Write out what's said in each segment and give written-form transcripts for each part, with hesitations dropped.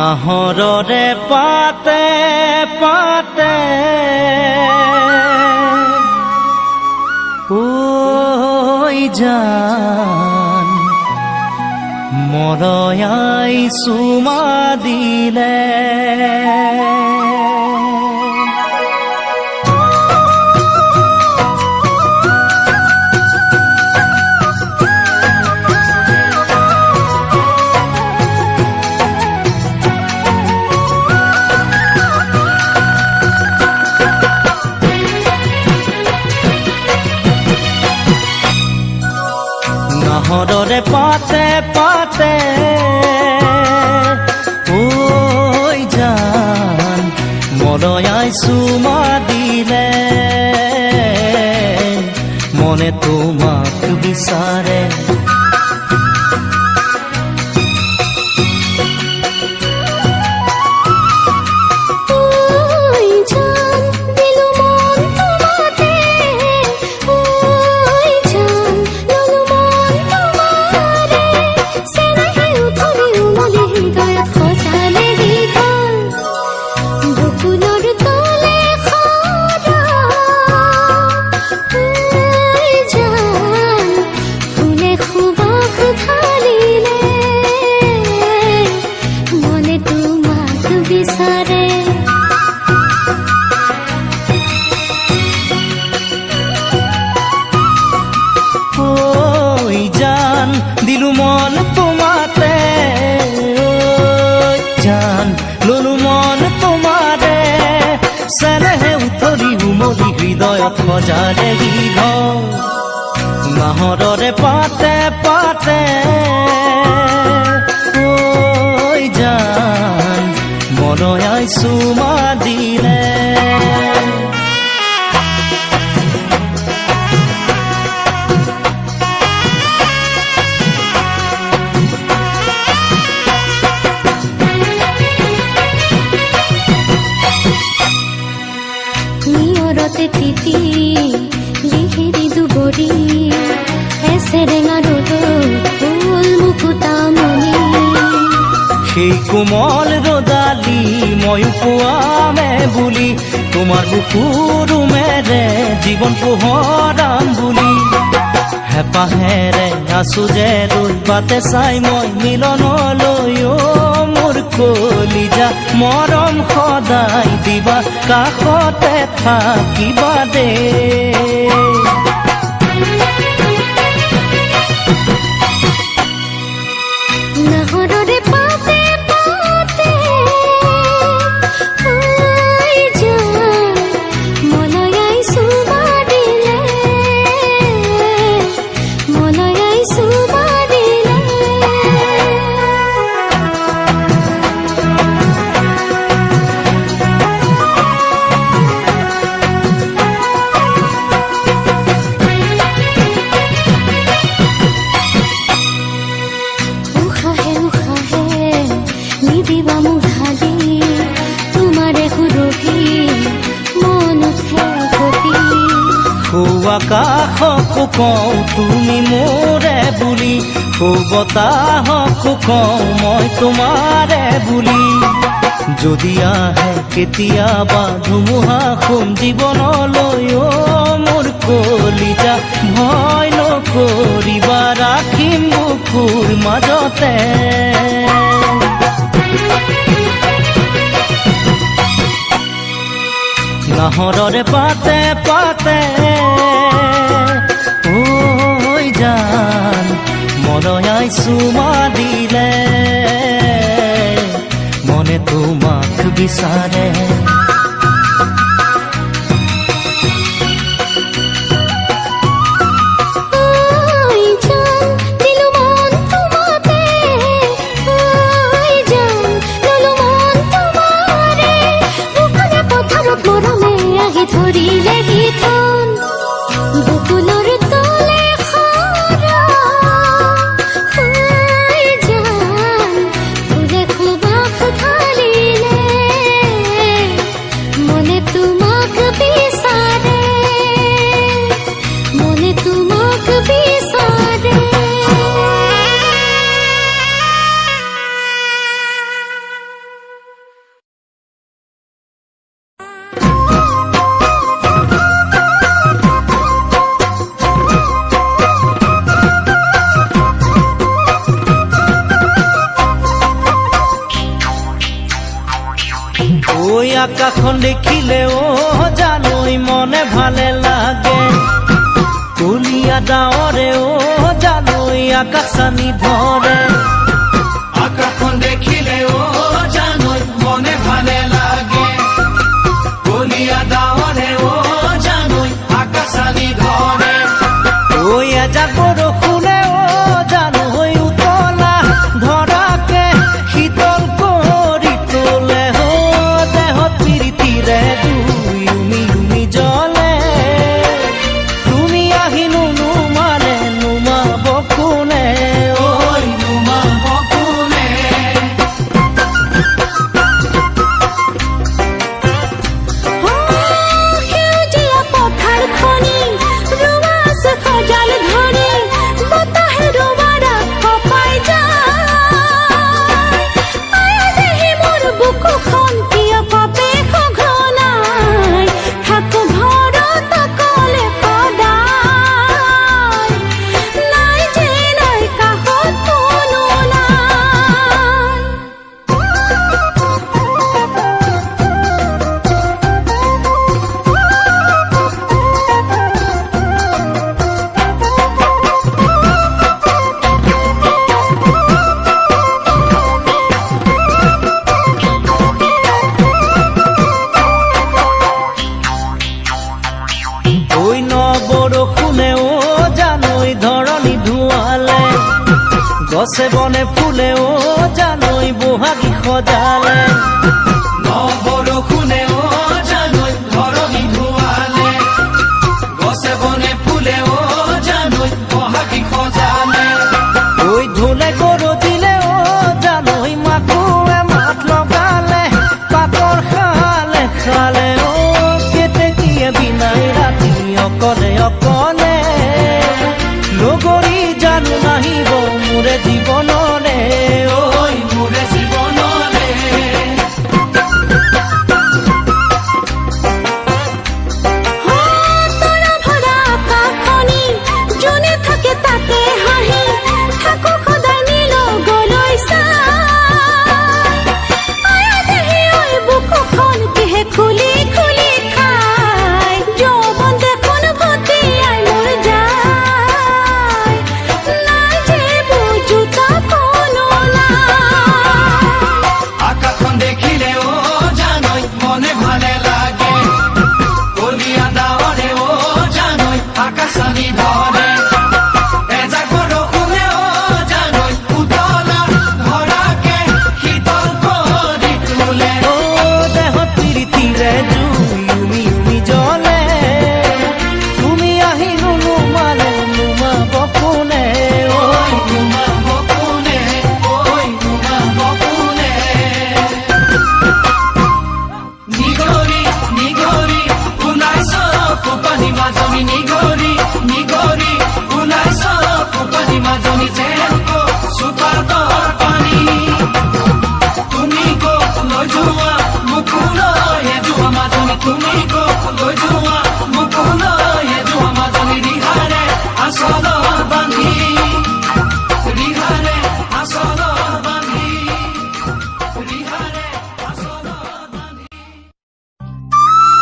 নাহৰৰে পাতে পাতে ঐ জান মৰয়াই চুমা দিলে নাহৰৰে পাতে পাতে ঐ জান মৰয়াই চুমা দিলে মনে তোমাক বিচাৰে নাহৰৰে পাতে পাতে ঐ জান মৰয়াই চুমা দিলে সেই কোমল ৰদালি মই পোৱামে বুলি তোমাৰ বুকুৰ উমেৰে জীৱন পোহৰাম বুলি হেঁপাহেৰে আছো যে ৰূপতে চাই মই মিলনলৈ মোৰ কলিজা মৰম সদায় দিবা কাষতে থাকিবা দে কাষকো কওঁ তুমি মোৰে বুলি সৌ বতাহকো কওঁ মই তোমাৰে বুলি যদি আহে কেতিয়াবা ধুমুহা খুম জীৱনলৈ মোৰ কলিজা ভয় নকৰিবা ৰাখিম বুকুৰ মাজতে নাহৰৰে পাতে পাতে ঐ জান মৰয়াই চুমা দিলে মনে তোমাক বিচাৰে आकाशन देखिले ओ जानोई मने भाले लागे कुलिया डावरे ओ जानोई आकाशानी भरे आकाशन देखिले ओ जानोई मने भाले लागे कुलिया डावरे ओ जानोई आकाशानी भरे ओ या जागोरो खुले ओ जानोई उतला धरा के शीतल कोरी तोले हो देह तीरी तीरे दुई उमी उमी जले तुमी आही नुनु माने नुमा बकुने ओई नुमा बकुने हो हेजिया पथर खनी रुवास खजाल धरे बता है रोवारा खपाई जाय आया देहि मोर बुकु खन किया पापे खो घनाय ठाको धरो त कोले पदाय नाय जे नाय काहो कोनो नाय ओई न बोरो खुने ओ जानोई धरणी धुआले गसे बने फुले ओ जानोई बोहागी खजाले न बोरो खुने ओ जानोई धरणी धुआले गसे बने फुले ओ जानोई बोहागी खजाले ओई धुले गोरो दिले ओ जानोई माकुए मात लगाले पातर खाले खाले ओ केते किए बिना राती अकले अकले नगरी जानू नहीं वो मुरे जीवन रे ओई मुरे जीवन रे हो तोरा भरा काखनी जोने थके ताके हाहे ठाको खुदा नीलो गोलोई सा आया देहि ओई बुको खन के खुली खुली खाय जो बंदे कोन भते आय मोर जाय नाय जे बुझु त कोनो नाय आकाशन देखिले ओ जानोई मने भाले लागे कुलिया डावरे ओ जानोई आकाशानी भरे एजा गोरो खुले ओ जानोई उतला धरा के शीतल कोरी तुले ओ देह तीरी तीरे जुई उमी उमी जले तुमी आही नुनु माने नुमा बकुने ओई नुमा बकुने ओई नुमा बकुने निगोरी निगोरी उनाय सरकु पानी मा जमी निगोरी निगोरी उनाय सरकु पानी मा जमी जेनको सुपर तोर पानी तुमी को लो जुआ मुकुलो ये जुआ मा जमी तुमी को लो जुआ मुकुलो ये जुआ मा जमी रिहारे आसलो बांधी रिहारे आसलो बांधी रिहारे आसलो बांधी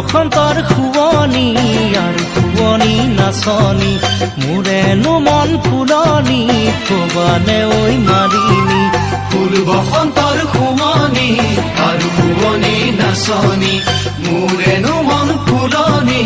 बसंतर खुवनी नाचनी मुरे नु मन फुलनी खुबाने ओई मारिनी फुल बसंतर खुवनी नाचनी मुरे नु मन फुलनी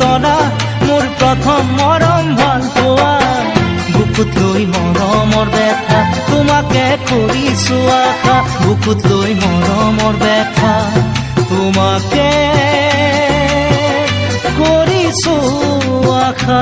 तोरा मोर प्रथम मरम भल पोआ बुकुत लई मरमर व्यथा तुमाके करिसु आशा बुकुत लई मरमर व्यथा तुमाके करिसु आशा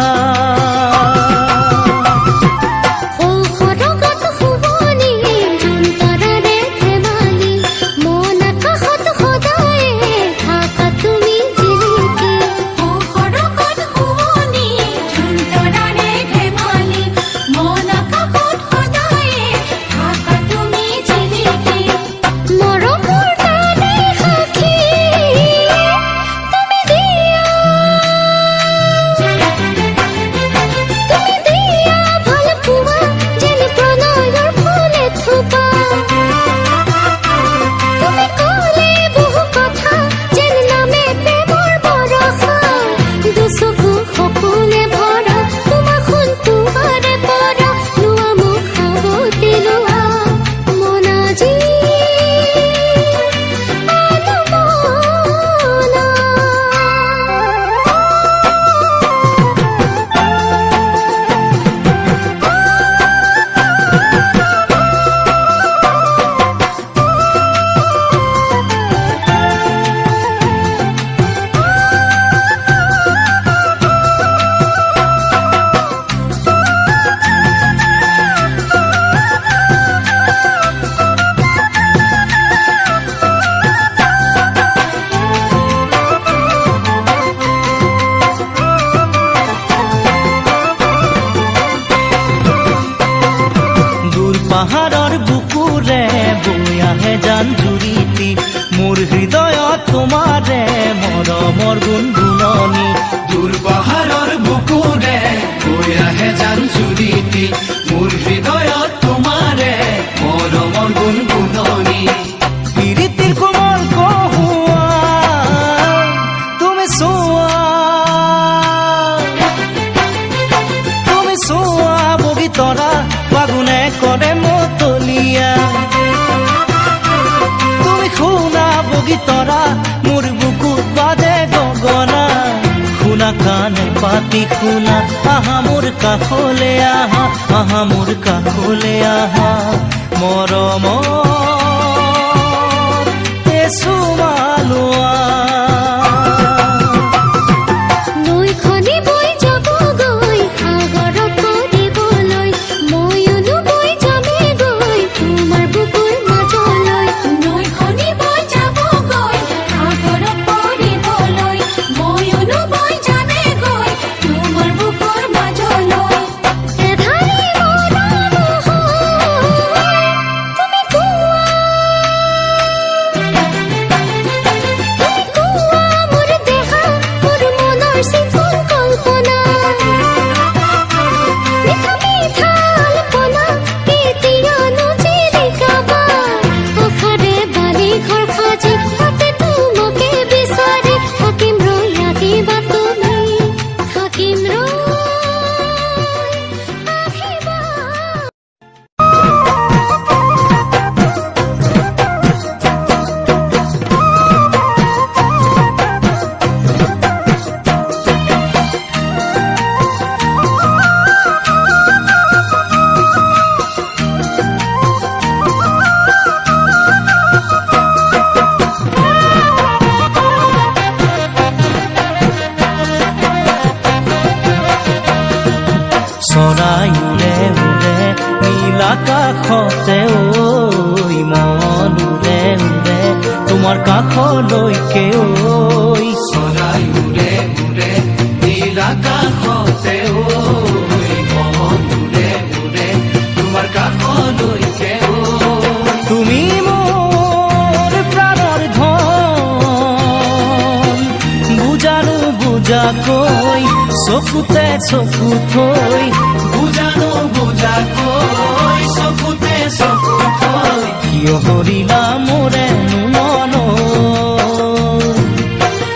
पहाड़र बुकुरे बोया है जान जुरीती मोर हृदय तुम्हारे मोर मोर गुनगुननी दूर पहाड़र बुकुरे बोया है जान जुरीती मोर हृदय तुम्हारे मोर मोर गुनगुननी प्रीतिर कोमल को हुआ तुम सोआ बोगी तोरा फागुने करे मोतलिया तुमी खुना बोगी तोरा मोर बुकुत बाजे गगना खुना काने पाती खुना आहा मोर काखोले आहा मरम तेसु मालुआ सोकुते सोकु थोई बुझानो बुझा कोई सोकुते सोकु थोई प्रिय हरि नामरे नुमन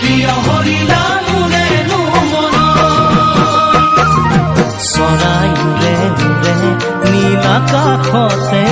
प्रिय हरि नामरे नुमन सराय उरे उरे नील आकाशते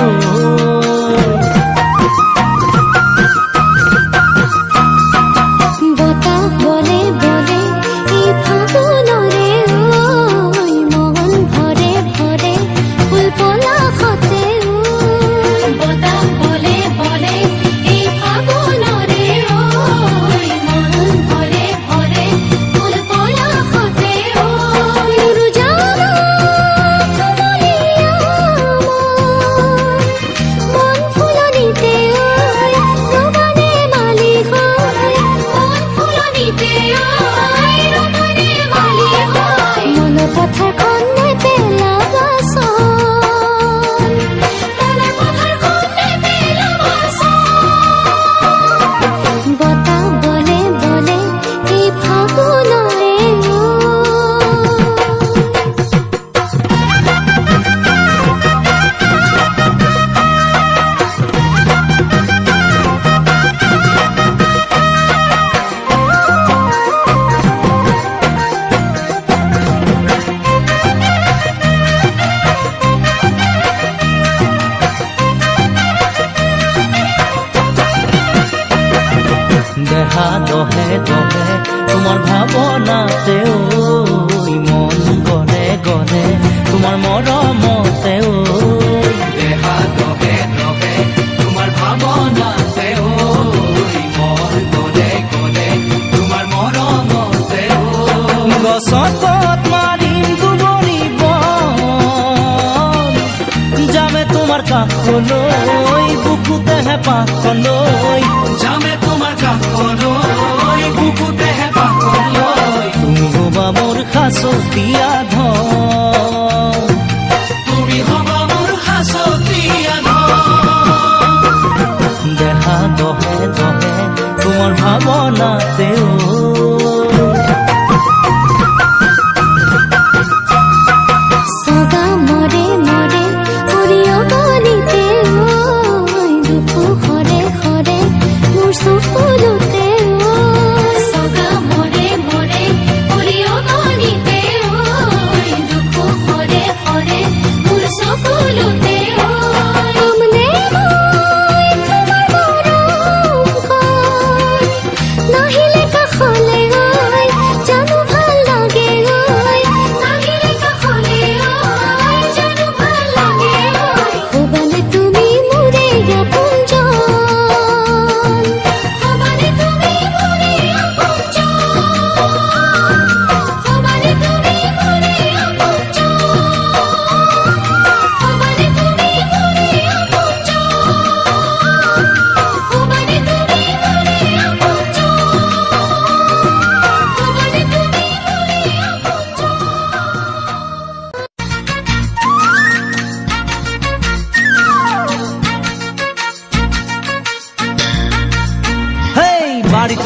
देहा दहे दहे तुमार भावनाते ओई मन गरे गरे तुमार मरमते ओई देहा दहे दहे तुमार भावनाते ओई मन गरे गरे तुमार मरमते ओई गसतत मारिम दुबरी बन जामे तुमार काखलोई बुकुते है पाखलोई जामे सतिया तुमी हबा मोर सतिया देहा दहे दहे तुमार भावनाते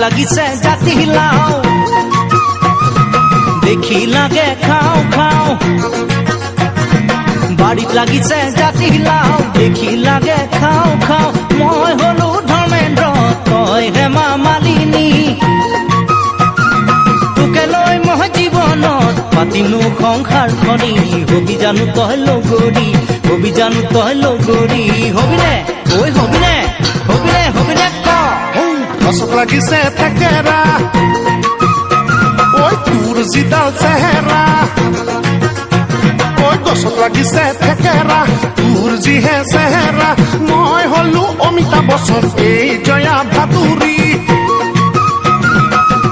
लगी से जाती हिलाओ देखी लगे खाओ खाओ बाड़ी लगी से जाती हिलाओ देखी लगे खाओ खाओ मैं हलू धर्मेंद्र तय हेमा मालिनी तुके लय मह जीवन पातिनु संसार खनि हबि जानू तय लगरी हबि जानू तय लगरी हबिने ओई हबिने हबिने हबिने कसक लगी से थकेरा ओय तूर जिदाल सहरा ओय कसक लगी से थकेरा तूर जी है सहरा मैं हलू अमिताभ बच्चन ए जया भादुरी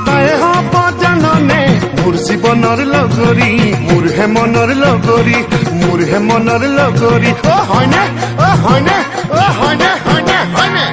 तय हब जानने मोर जीवनर लगरी मोर हे मनर लगरी मोर हे मनर लगरी ओ हयने ओ हयने ओ हयने हयने हयने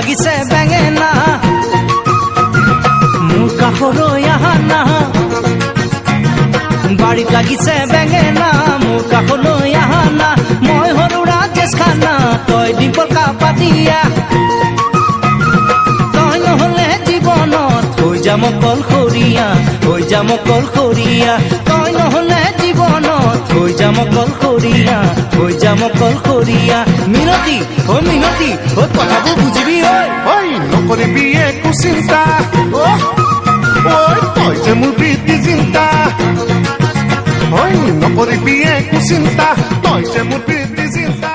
लगिसे बेंगेना मुका होरो यहाँ ना बाड़ी लगिसे बेंगेना मुका होलो यहाँ ना मोय होरो राजेश खाना तोय डिम्पल का पातिया तोय होले जीवनो होय जामो कल खोरिया होय जामो कल खोरिया तोय होले जीवनो होय जामो कल खोरिया होय जामो कल खोरिया मिनती ओ कथाबो बुझिबी होय होय नकरिबी एकु चिंता ओय तोय मोर प्रीति जिंदा होय नकरिबी एकु चिंता तोय मोर प्रीति जिंदा।